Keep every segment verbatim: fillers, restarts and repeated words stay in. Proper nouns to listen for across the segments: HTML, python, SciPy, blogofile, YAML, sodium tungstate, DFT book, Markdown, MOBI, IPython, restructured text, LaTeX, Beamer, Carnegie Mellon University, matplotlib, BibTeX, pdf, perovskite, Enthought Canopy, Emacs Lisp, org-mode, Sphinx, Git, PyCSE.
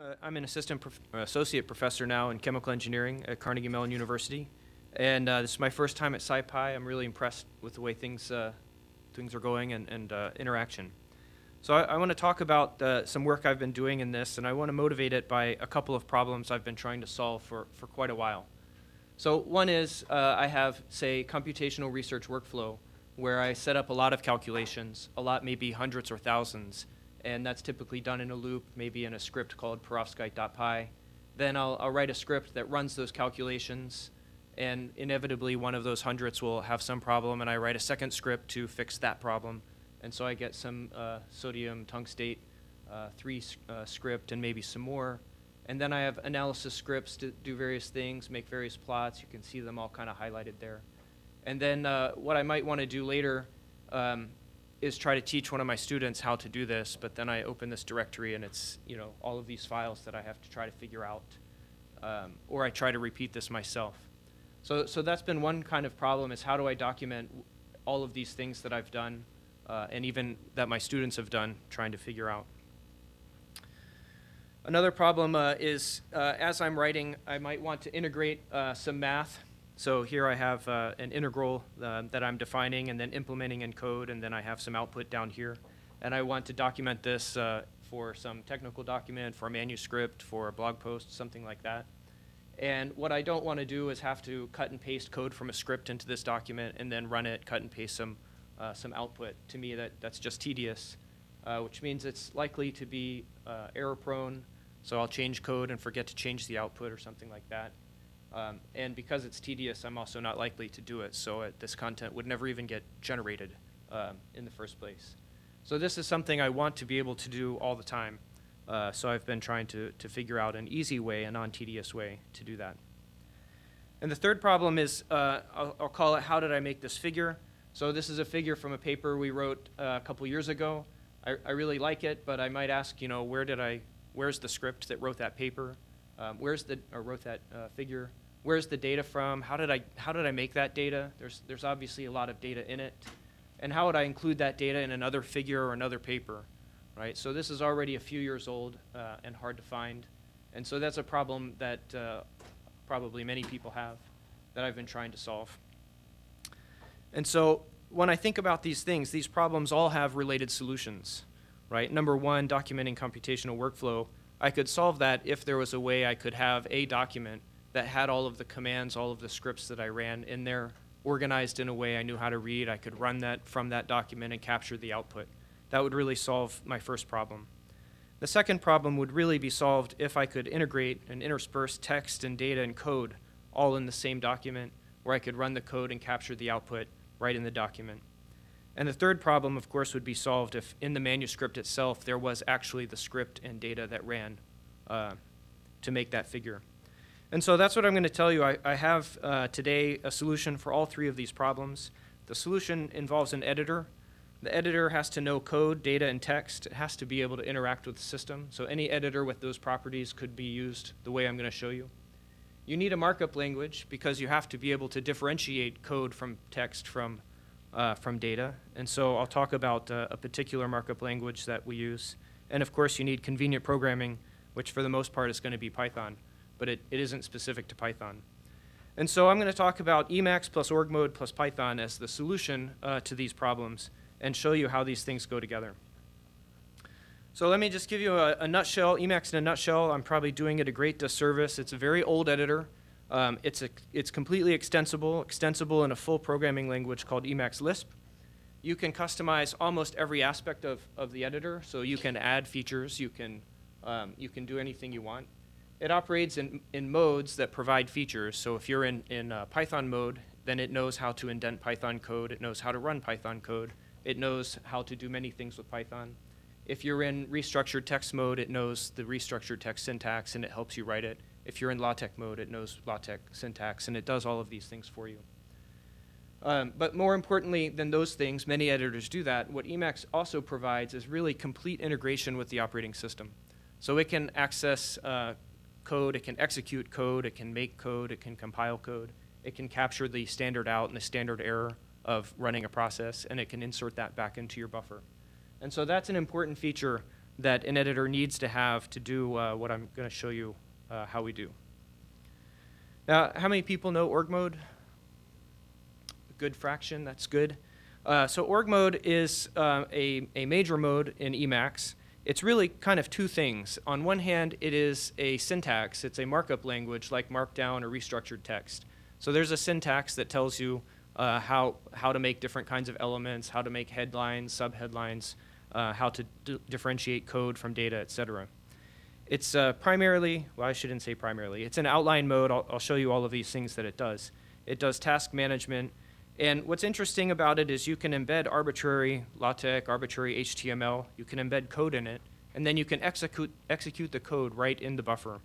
Uh, I'm an assistant prof associate professor now in chemical engineering at Carnegie Mellon University, and uh, this is my first time at SciPy. I'm really impressed with the way things uh, things are going and, and uh, interaction. So I, I want to talk about uh, some work I've been doing in this, and I want to motivate it by a couple of problems I've been trying to solve for, for quite a while. So one is uh, I have, say, computational research workflow, where I set up a lot of calculations, a lot maybe hundreds or thousands, and that's typically done in a loop, maybe in a script called perovskite dot p y. Then I'll, I'll write a script that runs those calculations, and inevitably one of those hundreds will have some problem, and I write a second script to fix that problem. And so I get some uh, sodium tungstate uh, three uh, script and maybe some more. And then I have analysis scripts to do various things, make various plots. You can see them all kind of highlighted there. And then uh, what I might want to do later um, is try to teach one of my students how to do this, but then I open this directory and it's, you know, all of these files that I have to try to figure out, um, or I try to repeat this myself. So, so that's been one kind of problem, is how do I document all of these things that I've done, Uh, and even that my students have done, trying to figure out. Another problem uh, is, uh, as I'm writing, I might want to integrate uh, some math. So here I have uh, an integral uh, that I'm defining and then implementing in code, and then I have some output down here. And I want to document this uh, for some technical document, for a manuscript, for a blog post, something like that. And what I don't want to do is have to cut and paste code from a script into this document and then run it, cut and paste some Uh, some output. To me, that, that's just tedious, uh, which means it's likely to be uh, error prone, so I'll change code and forget to change the output or something like that. Um, and because it's tedious, I'm also not likely to do it, so it, this content would never even get generated um, in the first place. So this is something I want to be able to do all the time, uh, so I've been trying to, to figure out an easy way, a non-tedious way to do that. And the third problem is, uh, I'll, I'll call it, how did I make this figure? So this is a figure from a paper we wrote uh, a couple years ago. I, I really like it, but I might ask, you know, where did I, where's the script that wrote that paper? Um, where's the, or wrote that uh, figure? Where's the data from? How did I, how did I make that data? There's, there's obviously a lot of data in it. And how would I include that data in another figure or another paper, right? So this is already a few years old uh, and hard to find. And so that's a problem that uh, probably many people have that I've been trying to solve. And so when I think about these things, these problems all have related solutions, right? Number one, documenting computational workflow. I could solve that if there was a way I could have a document that had all of the commands, all of the scripts that I ran in there, organized in a way I knew how to read. I could run that from that document and capture the output. That would really solve my first problem. The second problem would really be solved if I could integrate and intersperse text and data and code all in the same document, where I could run the code and capture the output right in the document. And the third problem, of course, would be solved if in the manuscript itself there was actually the script and data that ran uh, to make that figure. And so that's what I'm going to tell you. I, I have uh, today a solution for all three of these problems. The solution involves an editor. The editor has to know code, data, and text. It has to be able to interact with the system. So any editor with those properties could be used the way I'm going to show you. You need a markup language because you have to be able to differentiate code from text from, uh, from data. And so I'll talk about uh, a particular markup language that we use. And of course, you need convenient programming, which for the most part is going to be Python, but it, it isn't specific to Python. And so I'm going to talk about Emacs plus org-mode plus Python as the solution uh, to these problems and show you how these things go together. So let me just give you a, a nutshell, Emacs in a nutshell. I'm probably doing it a great disservice. It's a very old editor. Um, it's, a, it's completely extensible, extensible in a full programming language called Emacs Lisp. You can customize almost every aspect of, of the editor. So you can add features. You can, um, you can do anything you want. It operates in, in modes that provide features. So if you're in, in uh, Python mode, then it knows how to indent Python code. It knows how to run Python code. It knows how to do many things with Python. If you're in restructured text mode, it knows the restructured text syntax, and it helps you write it. If you're in LaTeX mode, it knows LaTeX syntax, and it does all of these things for you. Um, but more importantly than those things, many editors do that. What Emacs also provides is really complete integration with the operating system. So it can access uh, code, it can execute code, it can make code, it can compile code, it can capture the standard out and the standard error of running a process, and it can insert that back into your buffer. And so that's an important feature that an editor needs to have to do uh, what I'm going to show you uh, how we do. Now, how many people know org mode? A good fraction, that's good. Uh, so org mode is uh, a, a major mode in Emacs. It's really kind of two things. On one hand, it is a syntax. It's a markup language like Markdown or restructured text. So there's a syntax that tells you uh, how, how to make different kinds of elements, how to make headlines, subheadlines, uh, how to differentiate code from data, et cetera. It's uh, primarily, well, I shouldn't say primarily. It's an outline mode. I'll, I'll show you all of these things that it does. It does task management. And what's interesting about it is you can embed arbitrary LaTeX, arbitrary H T M L. You can embed code in it, and then you can execute, execute the code right in the buffer.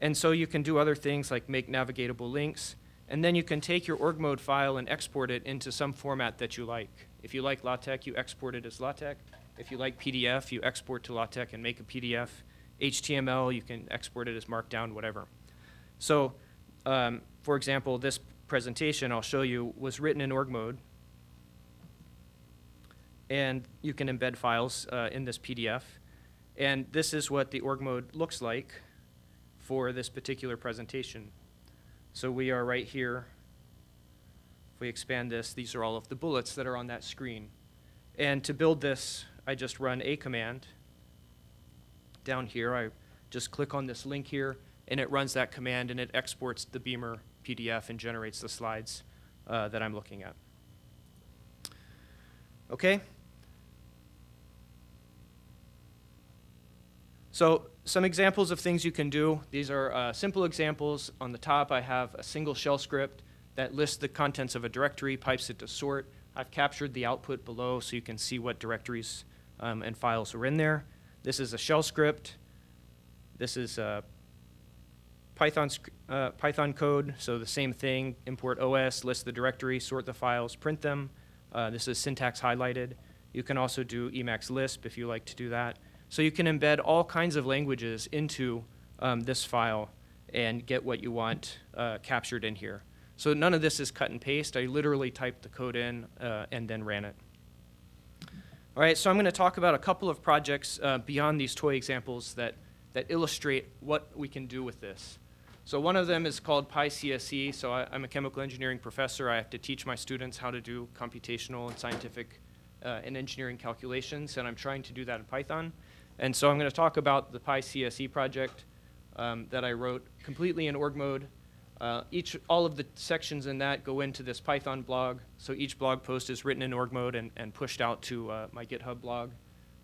And so you can do other things like make navigatable links, and then you can take your org mode file and export it into some format that you like. If you like LaTeX, you export it as LaTeX. If you like P D F, you export to LaTeX and make a P D F. H T M L, you can export it as Markdown, whatever. So, um, for example, this presentation I'll show you was written in org mode, and you can embed files uh, in this P D F, and this is what the org mode looks like for this particular presentation. So we are right here. If we expand this, these are all of the bullets that are on that screen, and to build this I just run a command down here. I just click on this link here and it runs that command and it exports the Beamer P D F and generates the slides uh, that I'm looking at. Okay? So some examples of things you can do. These are uh, simple examples. On the top I have a single shell script that lists the contents of a directory, pipes it to sort. I've captured the output below so you can see what directories um, and files are in there. This is a shell script. This is a Python, uh, Python code, so the same thing, import O S, list the directory, sort the files, print them. Uh, this is syntax highlighted. You can also do Emacs Lisp if you like to do that. So you can embed all kinds of languages into um, this file and get what you want uh, captured in here. So none of this is cut and paste. I literally typed the code in uh, and then ran it. All right, so I'm going to talk about a couple of projects uh, beyond these toy examples that, that illustrate what we can do with this. So one of them is called PyCSE. So I, I'm a chemical engineering professor. I have to teach my students how to do computational and scientific uh, and engineering calculations, and I'm trying to do that in Python. And so I'm going to talk about the PyCSE project um, that I wrote completely in org mode. Uh, each, all of the sections in that go into this Python blog. So each blog post is written in org mode and, and pushed out to uh, my GitHub blog.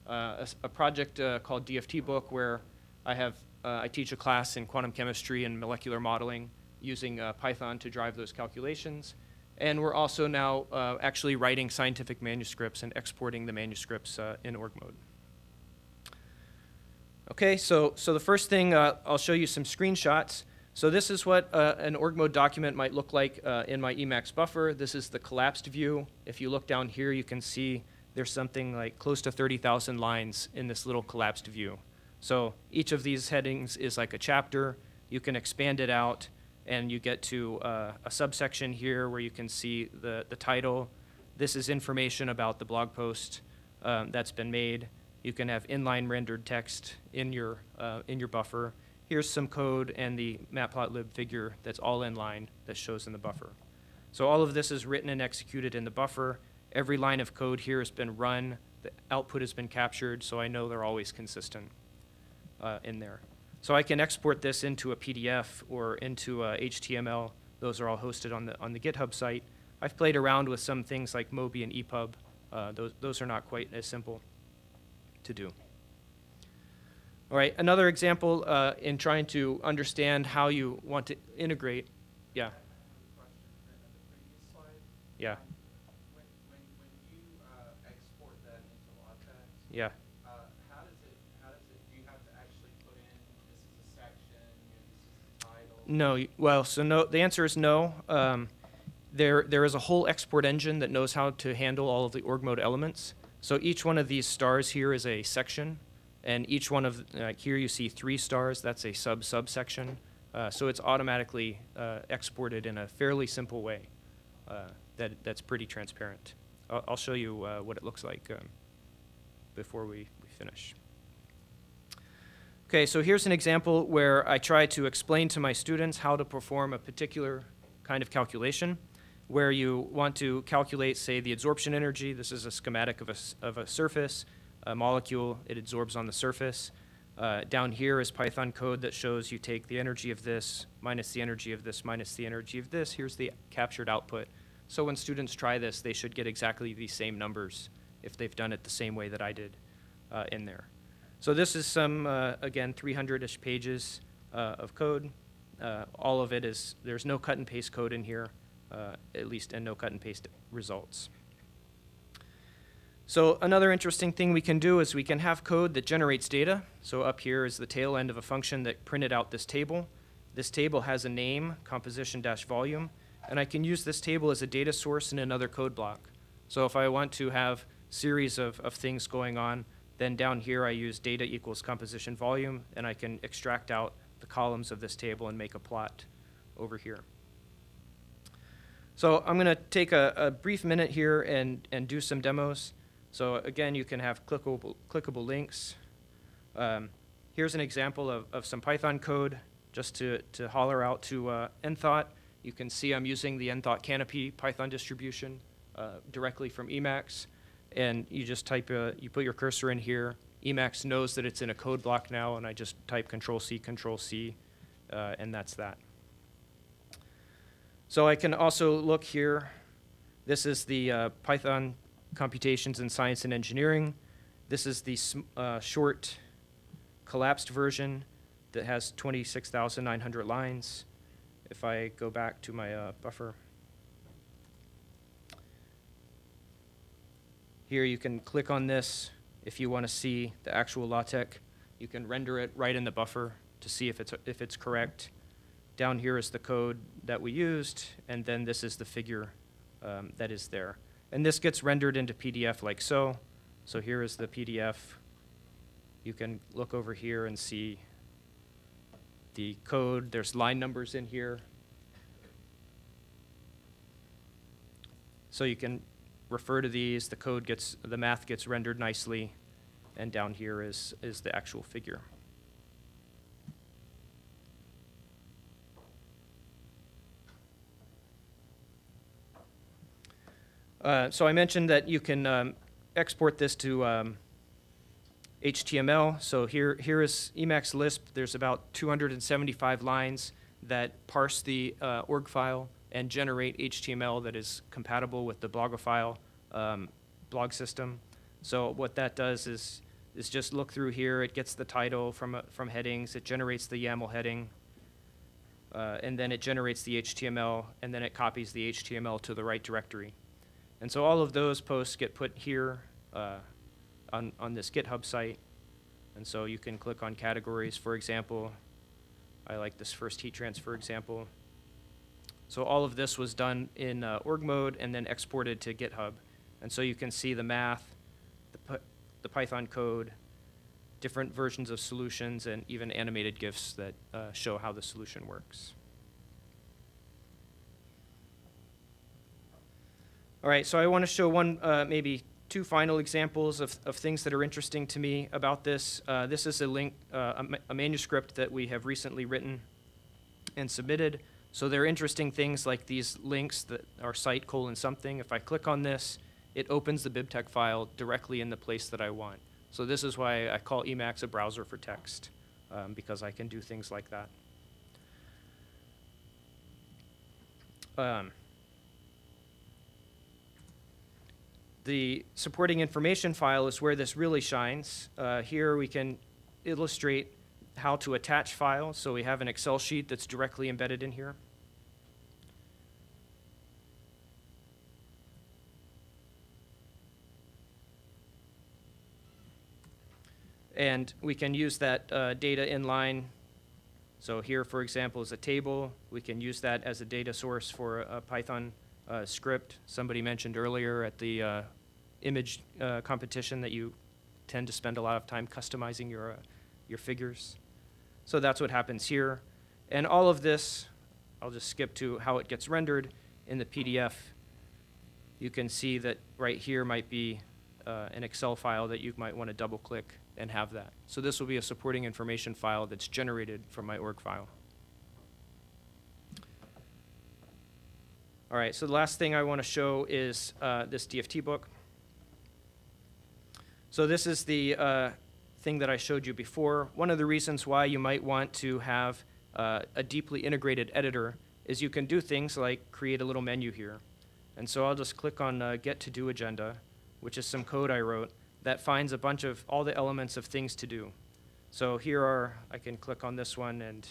Uh, a, a project uh, called D F T book where I have Uh, I teach a class in quantum chemistry and molecular modeling using uh, Python to drive those calculations. And we're also now uh, actually writing scientific manuscripts and exporting the manuscripts uh, in org mode. Okay, so, so the first thing, uh, I'll show you some screenshots. So this is what uh, an org mode document might look like uh, in my Emacs buffer. This is the collapsed view. If you look down here, you can see there's something like close to thirty thousand lines in this little collapsed view. So each of these headings is like a chapter. You can expand it out, and you get to uh, a subsection here where you can see the, the title. This is information about the blog post um, that's been made. You can have inline rendered text in your, uh, in your buffer. Here's some code and the matplotlib figure that's all inline that shows in the buffer. So all of this is written and executed in the buffer. Every line of code here has been run. The output has been captured, so I know they're always consistent. Uh, in there. So I can export this into a P D F or into uh, H T M L. Those are all hosted on the on the GitHub site. I've played around with some things like MOBI and E P U B. Uh, those, those are not quite as simple to do. All right, another example uh, in trying to understand how you want to integrate. Yeah. Yeah. When, when, when you uh, export that into LaTeX. Yeah. No, well, so no, the answer is no. Um, there, there is a whole export engine that knows how to handle all of the org mode elements. So each one of these stars here is a section, and each one of, like here you see three stars, that's a sub-subsection. Uh, so it's automatically uh, exported in a fairly simple way uh, that, that's pretty transparent. I'll, I'll show you uh, what it looks like um, before we, we finish. Okay, so here's an example where I try to explain to my students how to perform a particular kind of calculation where you want to calculate, say, the adsorption energy. This is a schematic of a, of a surface, a molecule. It adsorbs on the surface. Uh, down here is Python code that shows you take the energy of this minus the energy of this minus the energy of this. Here's the captured output. So when students try this, they should get exactly the same numbers if they've done it the same way that I did uh, in there. So this is some, uh, again, three hundred-ish pages uh, of code. Uh, all of it is, there's no cut and paste code in here, uh, at least, and no cut and paste results. So another interesting thing we can do is we can have code that generates data. So up here is the tail end of a function that printed out this table. This table has a name, composition-volume, and I can use this table as a data source in another code block. So if I want to have series of, of things going on, then down here I use data equals composition volume, and I can extract out the columns of this table and make a plot over here. So I'm going to take a, a brief minute here and, and do some demos. So again, you can have clickable, clickable links. Um, here's an example of, of some Python code just to, to holler out to uh, Enthought. You can see I'm using the Enthought Canopy Python distribution uh, directly from Emacs. And you just type, a, you put your cursor in here. Emacs knows that it's in a code block now, and I just type Control-C, Control-C, uh, and that's that. So I can also look here. This is the uh, Python computations in science and engineering. This is the uh, short collapsed version that has twenty-six thousand nine hundred lines. If I go back to my uh, buffer, here you can click on this if you want to see the actual LaTeX. You can render it right in the buffer to see if it's, if it's correct. Down here is the code that we used, and then this is the figure um, that is there. And this gets rendered into P D F like so. So here is the P D F. You can look over here and see the code. There's line numbers in here. So you can refer to these. The code gets, the math gets rendered nicely. And down here is, is the actual figure. Uh, so I mentioned that you can um, export this to um, H T M L. So here, here is Emacs Lisp. There's about two hundred seventy-five lines that parse the uh, org file and generate H T M L that is compatible with the blogofile um, blog system. So what that does is, is just look through here. It gets the title from, uh, from headings. It generates the YAML heading. Uh, and then it generates the H T M L. And then it copies the H T M L to the right directory. And so all of those posts get put here uh, on, on this GitHub site. And so you can click on categories, for example. I like this first heat transfer example. So all of this was done in uh, org mode and then exported to GitHub. And so you can see the math, the, the Python code, different versions of solutions, and even animated GIFs that uh, show how the solution works. All right, so I want to show one, uh, maybe two final examples of, of things that are interesting to me about this. Uh, this is a link, uh, a, ma a manuscript that we have recently written and submitted. So there are interesting things like these links that are site colon something. If I click on this, it opens the BibTeX file directly in the place that I want. So this is why I call Emacs a browser for text, um, because I can do things like that. Um, The supporting information file is where this really shines. Uh, here we can illustrate how to attach files. So we have an Excel sheet that's directly embedded in here. And we can use that uh, data inline. So here, for example, is a table. We can use that as a data source for a, a Python Uh, script. Somebody mentioned earlier at the uh, image uh, competition that you tend to spend a lot of time customizing your, uh, your figures. So that's what happens here. And all of this, I'll just skip to how it gets rendered in the P D F. You can see that right here might be uh, an Excel file that you might want to double click and have that. So this will be a supporting information file that's generated from my org file. All right, so the last thing I want to show is uh, this D F T book. So this is the uh, thing that I showed you before. One of the reasons why you might want to have uh, a deeply integrated editor is you can do things like create a little menu here. And so I'll just click on uh, Get To Do Agenda, which is some code I wrote that finds a bunch of all the elements of things to do. So here are, I can click on this one, and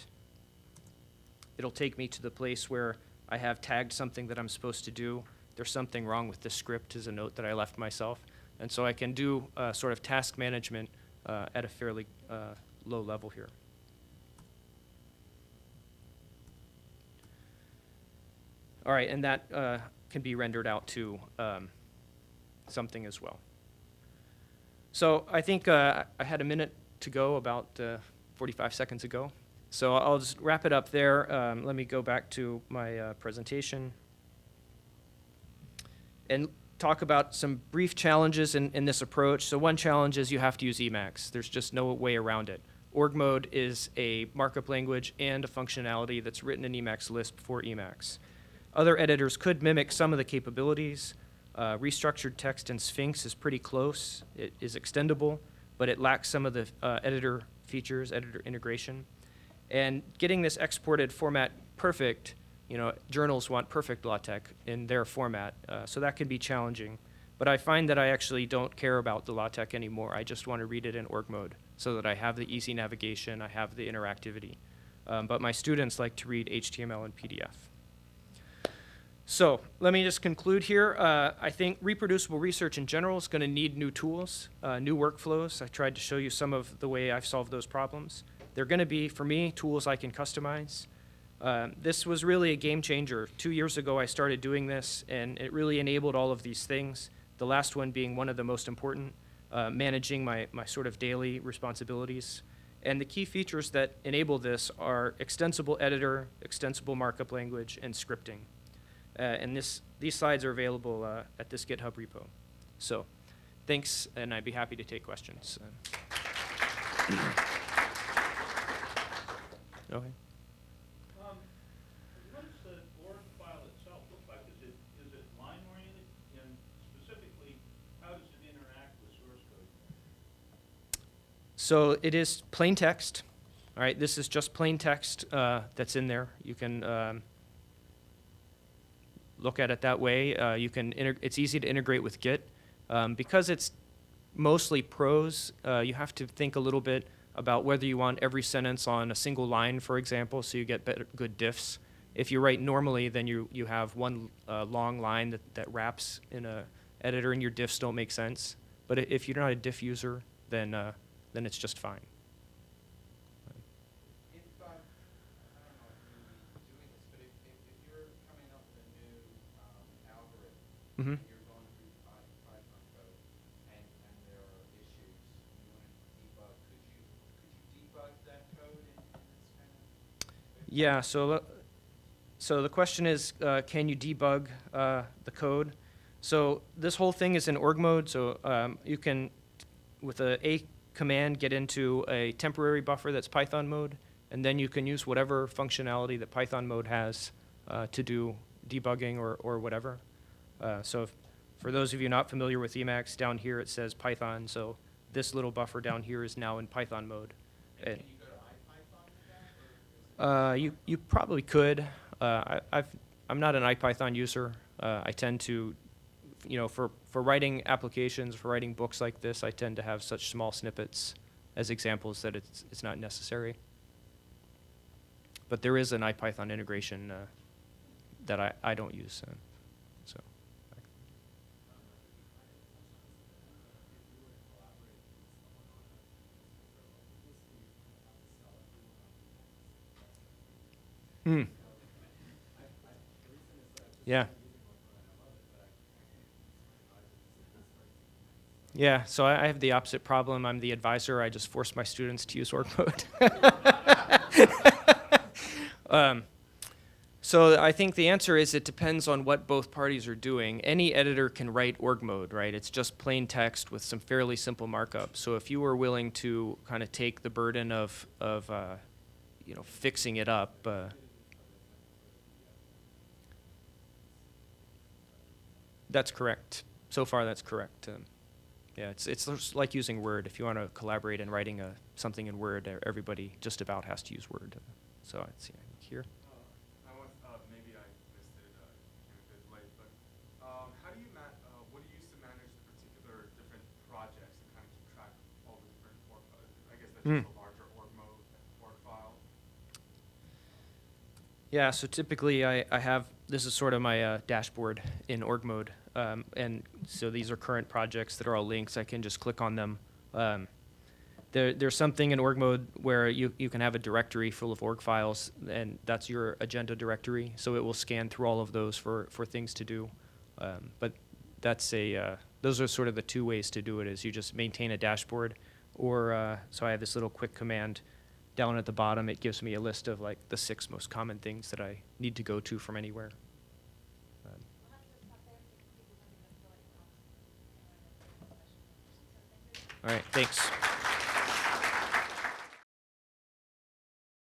it'll take me to the place where I have tagged something that I'm supposed to do. There's something wrong with the script is a note that I left myself. And so I can do uh, sort of task management uh, at a fairly uh, low level here. All right, and that uh, can be rendered out to um, something as well. So I think uh, I had a minute to go about uh, forty-five seconds ago. So I'll just wrap it up there. Um, let me go back to my uh, presentation and talk about some brief challenges in, in this approach. So one challenge is you have to use Emacs. There's just no way around it. org mode is a markup language and a functionality that's written in Emacs Lisp for Emacs. Other editors could mimic some of the capabilities. Uh, restructured text in Sphinx is pretty close. It is extendable, but it lacks some of the uh, editor features, editor integration. And getting this exported format perfect, you know, journals want perfect LaTeX in their format, uh, so that can be challenging. But I find that I actually don't care about the LaTeX anymore. I just want to read it in org mode so that I have the easy navigation, I have the interactivity. Um, but my students like to read H T M L and P D F. So let me just conclude here. Uh, I think reproducible research in general is going to need new tools, uh, new workflows. I tried to show you some of the way I've solved those problems. They're going to be, for me, tools I can customize. Um, this was really a game changer. Two years ago, I started doing this, and it really enabled all of these things, the last one being one of the most important, uh, managing my, my sort of daily responsibilities. And the key features that enable this are extensible editor, extensible markup language, and scripting. Uh, and this, these slides are available uh, at this GitHub repo. So thanks, and I'd be happy to take questions. Okay. Um, I noticed the org file itself looks like, is it, is it line-oriented? And specifically, how does it interact with source code? So it is plain text. All right, this is just plain text uh, that's in there. You can um, look at it that way. Uh, you can it's easy to integrate with Git. Um, because it's mostly prose, uh, you have to think a little bit about whether you want every sentence on a single line, for example, so you get better, good diffs. If you write normally, then you, you have one uh, long line that, that wraps in a editor and your diffs don't make sense. But if you're not a diff user, then, uh, then it's just fine. Mm-hmm. And you're going through Python code, and, and there are issues you want to debug. Could you, could you debug that code in, in this kind of? Yeah. So, so the question is, uh, can you debug uh, the code? So this whole thing is in org mode. So um, you can, with a, a command, get into a temporary buffer that's Python mode, and then you can use whatever functionality that Python mode has uh, to do debugging or or whatever. Uh, so if, for those of you not familiar with Emacs, down here it says Python. So this little buffer down here is now in Python mode. And and can you go to IPython? Or uh, you, you probably could. Uh, I, I've, I'm not an IPython user. Uh, I tend to, you know, for, for writing applications, for writing books like this, I tend to have such small snippets as examples that it's, it's not necessary. But there is an IPython integration uh, that I, I don't use. Uh, Hmm. Yeah. Yeah, so I, I have the opposite problem. I'm the advisor. I just force my students to use org mode. um, So I think the answer is it depends on what both parties are doing. Any editor can write org mode, right? It's just plain text with some fairly simple markup. So if you were willing to kind of take the burden of, of uh, you know, fixing it up, uh, that's correct. So far, that's correct. Um, yeah, it's it's like using Word. If you want to collaborate in writing a something in Word, everybody just about has to use Word. So let's see here. Mm. A larger org mode, org file. Yeah, so typically I, I have, this is sort of my uh, dashboard in org mode. Um, and so these are current projects that are all links. I can just click on them. Um, there, there's something in org mode where you, you can have a directory full of org files, and that's your agenda directory. So it will scan through all of those for, for things to do. Um, but that's a, uh, those are sort of the two ways to do it, is you just maintain a dashboard. Or, uh, so I have this little quick command down at the bottom. It gives me a list of like the six most common things that I need to go to from anywhere. Um, all right, thanks.